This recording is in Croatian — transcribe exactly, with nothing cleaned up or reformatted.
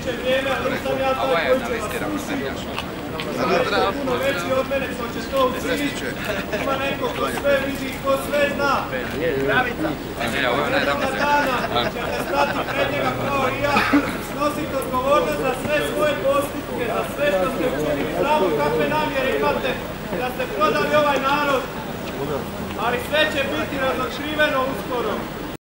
Snosite odgovornost za sve svoje postupke, za sve što ste učinili, znamo kakve namjere imate da ste prodali ovaj narod, ali sve će biti razotkriveno uskoro.